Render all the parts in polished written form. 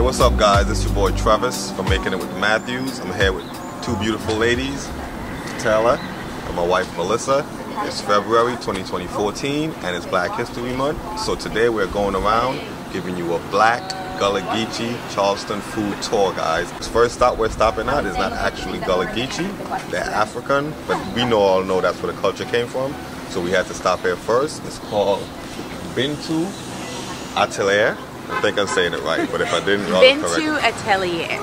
Hey, what's up guys? It's your boy Travis from Making It With Matthews. I'm here with two beautiful ladies, Taylor and my wife Melissa. It's February 2014 and it's Black History Month. So today we're going around giving you a Black Gullah Geechee Charleston food tour, guys. This first stop we're stopping at is not actually Gullah Geechee. They're African, but we all know that's where the culture came from. So we had to stop here first. It's called Bintu Atelier. I think I'm saying it right, but if I didn't, I'll correct it. Bintu Atelier.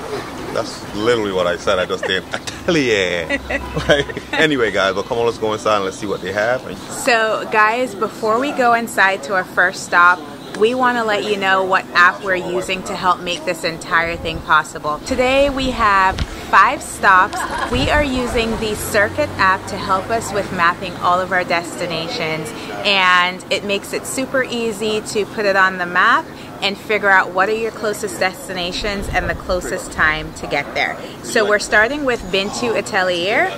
That's literally what I said. I just did Atelier. Right? Anyway, guys, well, come on, let's go inside and let's see what they have. So, guys, before we go inside to our first stop, we want to let you know what app we're using to help make this entire thing possible. Today we have 5 stops. We are using the Circuit app to help us with mapping all of our destinations, and it makes it super easy to put it on the map and figure out what are your closest destinations and the closest time to get there. So we're starting with Bintu Atelier,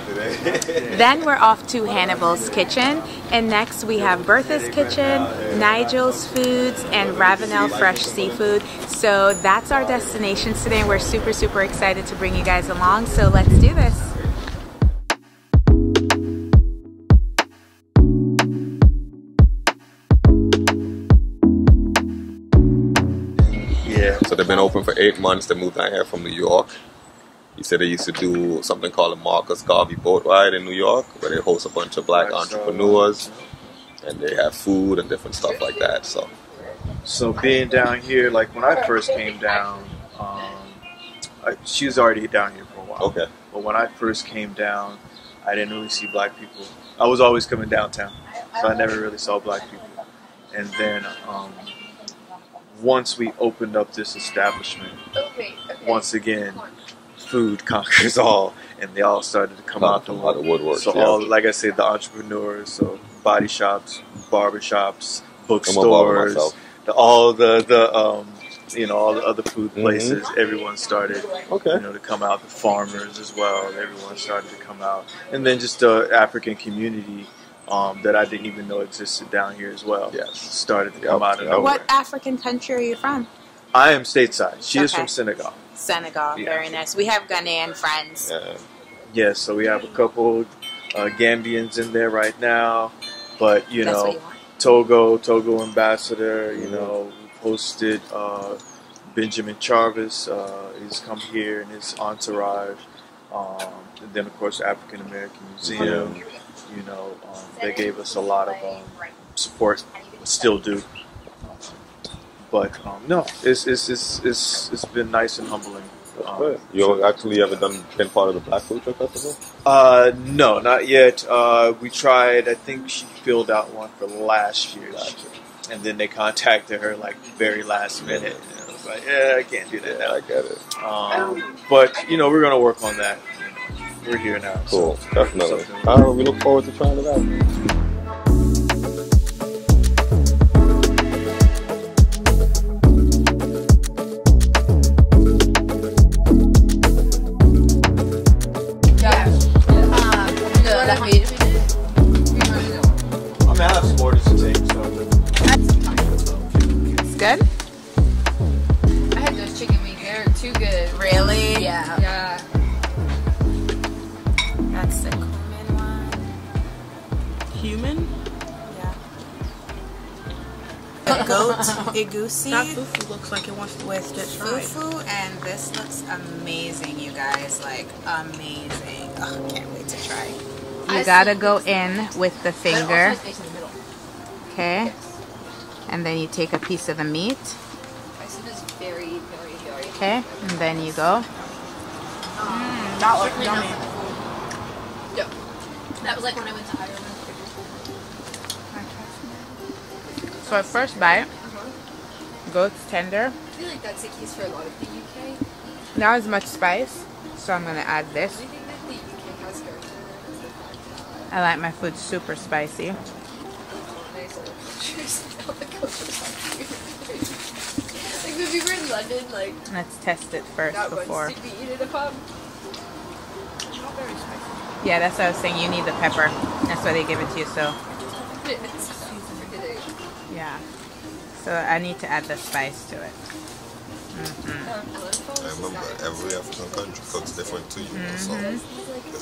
then we're off to Hannibal's Kitchen, and next we have Bertha's Kitchen, Nigel's Foods, and Ravenel Fresh Seafood. So that's our destinations today, and we're super, super excited to bring you guys along, so let's do this. So they've been open for 8 months. They moved down here from New York. He said they used to do something called a Marcus Garvey boat ride in New York, where they host a bunch of black entrepreneurs, and they have food and different stuff like that. So being down here, like when I first came down, she was already down here for a while. Okay. But when I first came down, I didn't really see black people. I was always coming downtown, so I never really saw black people. And then once we opened up this establishment, once again, food conquers all, and they all started to come out the woodwork. So all, like I said, the entrepreneurs, so body shops, barbershops, bookstores, all all the other food places. Everyone started, to come out. The farmers as well. Everyone started to come out, and then just the African community. That I didn't even know existed down here as well. Yes. Started to come out of nowhere. What African country are you from? I am stateside. She is from Senegal. Senegal, yeah. Very nice. We have Ghanaian friends. Yes, yeah, so we have a couple Gambians in there right now. But, you know, Togo ambassador, you know, hosted Benjamin Charvis. He's come here and his entourage. And then, of course, African American Museum. Yeah. You know, they gave us a lot of support, still do. But no, it's been nice and humbling. You actually ever been part of the Black Food Truck Festival? No, not yet. We tried. I think she filled out one for last year, and then they contacted her like very last minute. And I was like, yeah, I can't do that now. I get it. But you know, we're gonna work on that. We're here now. Cool, so definitely. Alright, we look forward to trying it out. I mean, I have some orders to take, so. It's good? I had those chicken wings. They're too good. Really? Yeah. Yeah. That's the cumin one. Human? Yeah. A goat, egusi. That fufu looks like it wants to waste it. Fufu, and this looks amazing, you guys. Like, amazing. Oh, can't wait to try. You gotta go in with the finger. Okay. And then you take a piece of the meat. Okay, and then you go. That looks yummy. That was like when I went to Ireland. So at first bite, goat's tender. I feel like that's the case for a lot of the UK. Not as much spice, so I'm going to add this. Do you think that the UK has very good? I like my food super spicy. Like when we were in London, like... Let's test it first before... Did we eat it at a pub? Not very spicy. Yeah, that's what I was saying. You need the pepper. That's why they give it to you, so. Yeah. So I need to add the spice to it. I remember every African country cooks different to you. So is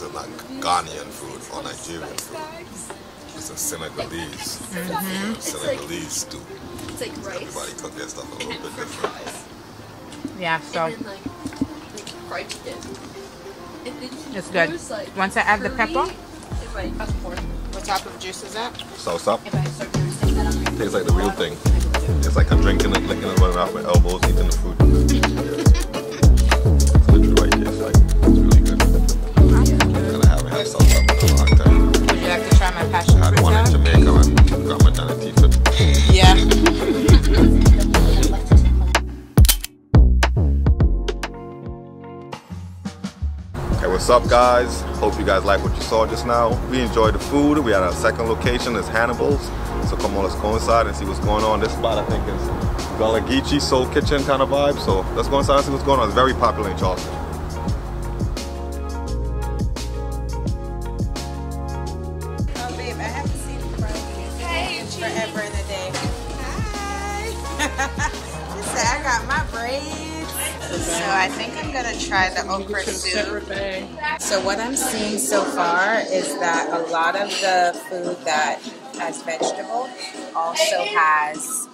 it like Ghanaian food or Nigerian food? It's a Senegalese. Senegalese stew. It's like rice. Everybody cooks their stuff a little bit different. Yeah, so. And then like fried chicken. And then it's good. Like once I add the pepper. What type of juice is that? Salsa. Tastes like the real thing. It's like I'm drinking it, licking it, running out with elbows, eating the food. It's literally right here. It's like, it's really good. I'm gonna have salsa for a long time. Would you like to try my passion fruit? I had one in Jamaica and got my Dana T tip. Yeah. Hey, what's up, guys? Hope you guys like what you saw just now. We enjoyed the food. We had our second location, it's Hannibal's. So come on, let's go inside and see what's going on. This spot I think is Gullah Geechee, soul kitchen kind of vibe. So let's go inside and see what's going on. It's very popular in Charleston. Oh babe, I haven't seen you for forever in a day. Hi. She said I got my braids. So I think I'm gonna try the okra soup. So what I'm seeing so far is that a lot of the food that as vegetable also has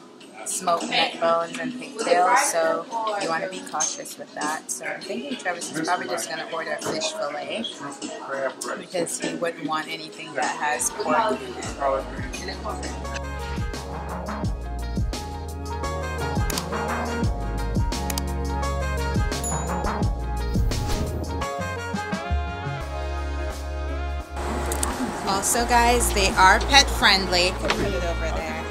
smoked neck bones and pigtails, so you want to be cautious with that. So I'm thinking Travis is probably just going to order a fish fillet because he wouldn't want anything that has pork in it. Also, guys, they are pet friendly. You can put it over there.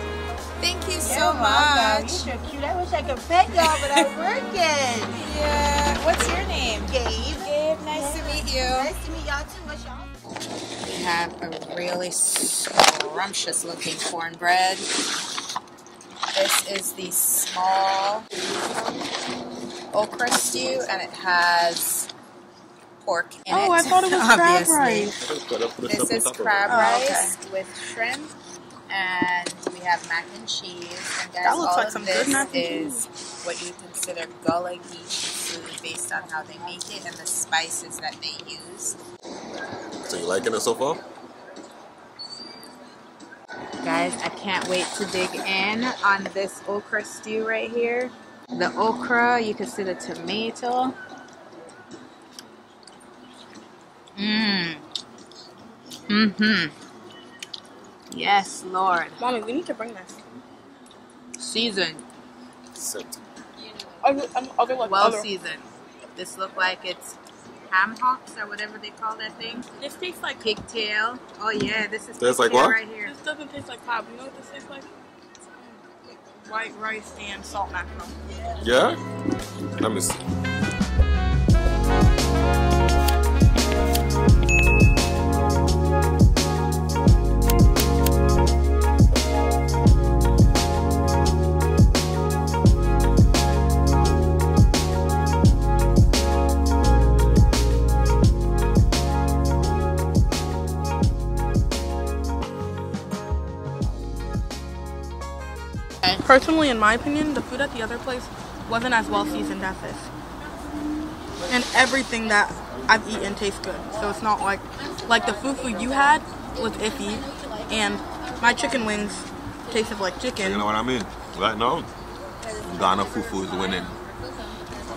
Thank you so much. You're so cute. I wish I could pet y'all, but I'm working. Yeah. What's your name? Gabe. Gabe, nice to meet you. Nice to meet y'all too. What's y'all? We have a really scrumptious looking cornbread. This is the small okra stew, and it has pork in it. I thought it was crab rice. This is crab rice with shrimp, and we have mac and cheese. And guys, all of this is what you consider Gullah Geechee food based on how they make it and the spices that they use. So you liking it so far? Guys, I can't wait to dig in on this okra stew right here. The okra, you can see the tomato. Yes, Lord. Mommy, we need to bring this. Seasoned. Well seasoned. This look like it's ham hocks or whatever they call that thing. This tastes like pigtail. Oh yeah, this is pigtail like what? Right here. This doesn't taste like pop. You know what this tastes like? White rice and salt mackerel. Yeah. Yeah? Let me see. Personally, in my opinion, the food at the other place wasn't as well seasoned as this. And everything that I've eaten tastes good. So it's not like the food you had was iffy, and my chicken wings tasted like chicken. You know what I mean? Right now, Ghana fufu is winning.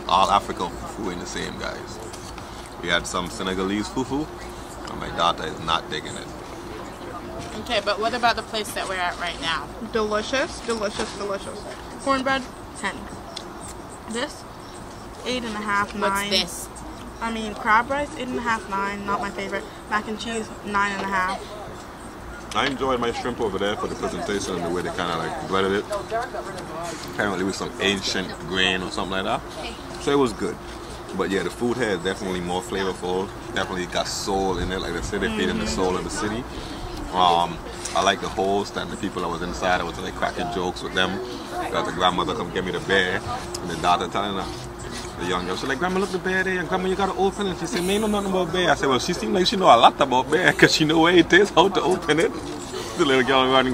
All African fufu ain't the same, guys. We had some Senegalese fufu, and my daughter is not digging it. Okay, but what about the place that we're at right now? Delicious, delicious, delicious. Cornbread, 10. This, 8.5, 9. What's this? I mean, crab rice, 8.5, 9. Not my favorite. Mac and cheese, 9.5. I enjoyed my shrimp over there for the presentation and the way they kind of like breaded it. Apparently with some ancient grain or something like that. So it was good. But yeah, the food here is definitely more flavorful. Definitely got soul in it. Like they say, they feed in the soul of the city. I like the host and the people that was inside. I was like cracking jokes with them. Got the grandmother come give me the bear, and the daughter telling her, the young girl, she's like, "Grandma, look the bear there. Grandma, you gotta open it." She said, "Me know nothing about bear." I said, "Well, she seemed like she know a lot about bear because she know where it is, how to open it." The little girl run,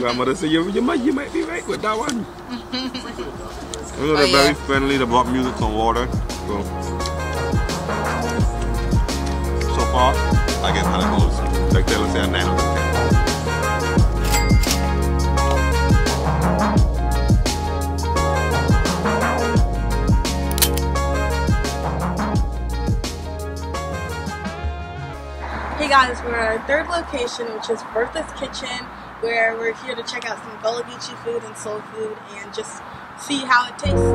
grandmother said, "You might be right with that one." You know, they're very friendly. They brought music and water. So far, I get Hannibal's. Like they would say, a 9 out of 10. Guys, we're at our third location, which is Bertha's Kitchen, where we're here to check out some Gullah Geechee food and soul food and just see how it tastes.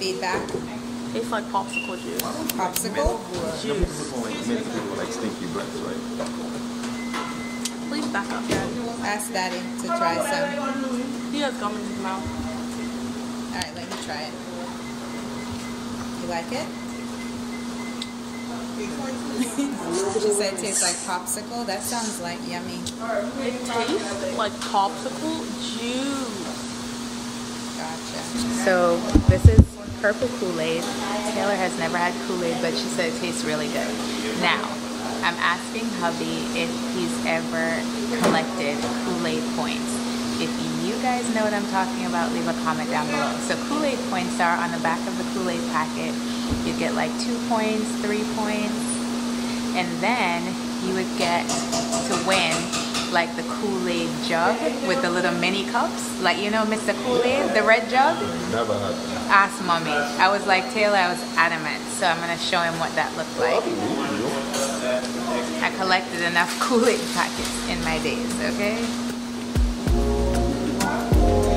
Feedback. Tastes like popsicle juice. Popsicle? Juice. People like stinky breath, right? Please back up, Dad. Ask Daddy to try some. He has gum in his mouth. Alright, let me try it. You like it? She said it tastes like popsicle. That sounds like yummy. It tastes like popsicle juice. Gotcha. So, this is purple Kool-Aid. Taylor has never had Kool-Aid, but she said it tastes really good. Now, I'm asking hubby if he's ever collected Kool-Aid points. If you guys know what I'm talking about, leave a comment down below. So Kool-Aid points are on the back of the Kool-Aid packet. You get like 2 points, 3 points, and then you would get to win like the Kool-Aid jug with the little mini cups, like, you know, Mr. Kool-Aid, the red jug. Never had that. Ask mommy. I was like, Taylor, I was adamant, so I'm gonna show him what that looked like. I collected enough Kool-Aid packets in my days, okay? Do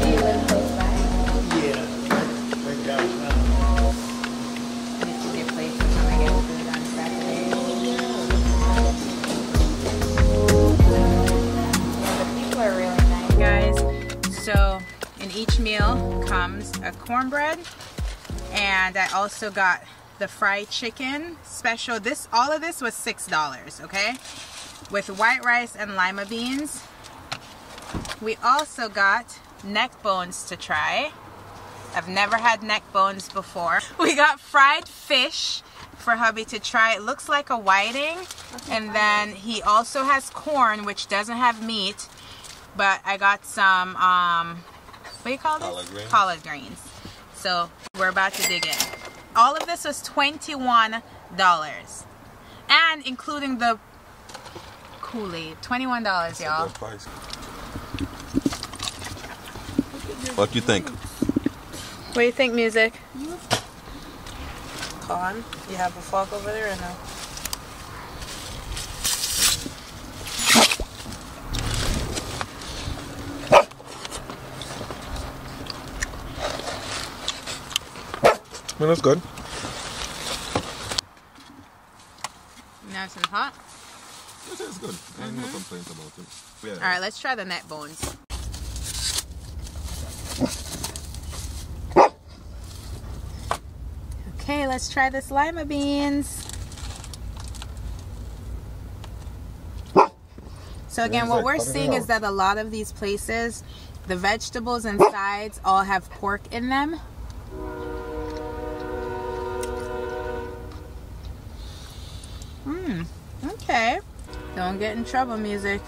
you live close by? Yeah. Did you get plates to come and get food on Saturday? Are really nice, guys. So in each meal comes a cornbread, and I also got the fried chicken special. This, all of this was $6, okay, with white rice and lima beans. We also got neck bones to try. I've never had neck bones before. We got fried fish for hubby to try. It looks like a whiting, and then he also has corn, which doesn't have meat. But I got some, what do you call this? Collard greens. So we're about to dig in. All of this was $21. And including the Kool-Aid. $21, y'all. What do you think? What do you think, music? Colin, you have a fork over there or no? I mean, that's good. Nice and hot. It is good. I have no complaints about it. Yeah. All right, let's try the neck bones. Okay, let's try this lima beans. So again, what we're seeing is that a lot of these places, the vegetables and sides all have pork in them. Okay, don't get in trouble, music.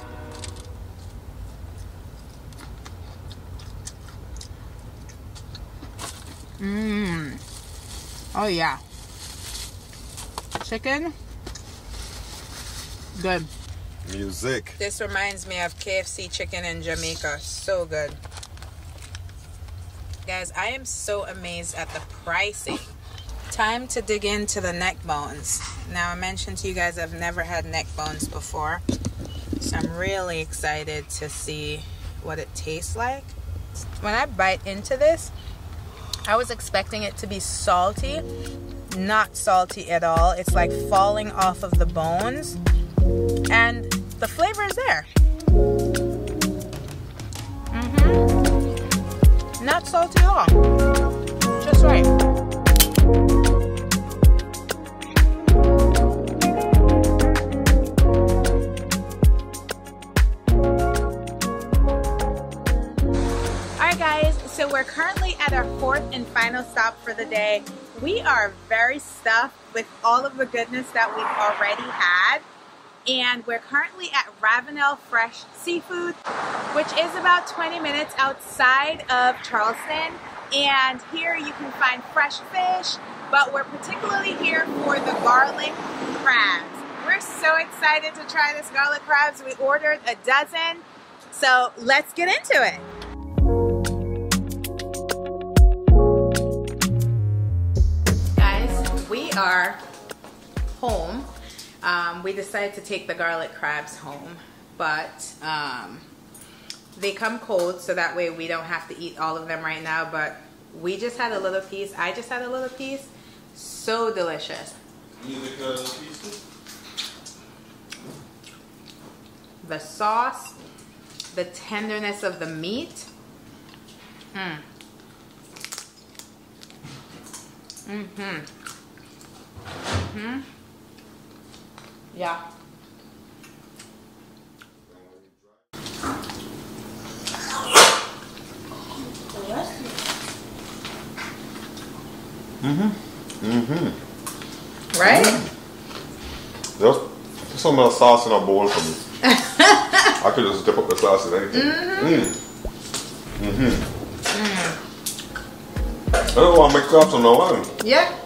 Oh yeah, chicken, good. Music. This reminds me of KFC chicken in Jamaica, so good. Guys, I am so amazed at the pricing. Time to dig into the neck bones. Now, I mentioned to you guys I've never had neck bones before, so I'm really excited to see what it tastes like. When I bite into this, I was expecting it to be salty. Not salty at all. It's like falling off of the bones, and the flavor is there. Not salty at all. Just right. Alright guys, so we're currently at our fourth and final stop for the day. We are very stuffed with all of the goodness that we've already had. And we're currently at Ravenel Fresh Seafood, which is about 20 minutes outside of Charleston. And here you can find fresh fish, but we're particularly here for the garlic crabs. We're so excited to try this garlic crabs. We ordered a dozen, so let's get into it. Guys, we are home. We decided to take the garlic crabs home, but they come cold, so that way we don't have to eat all of them right now, but we just had a little piece. I just had a little piece. So delicious. The sauce, the tenderness of the meat. Yeah. Right? There's so much sauce in our bowl for me. I could just dip up the sauce in anything. I don't want to make crabs on no one. Yeah.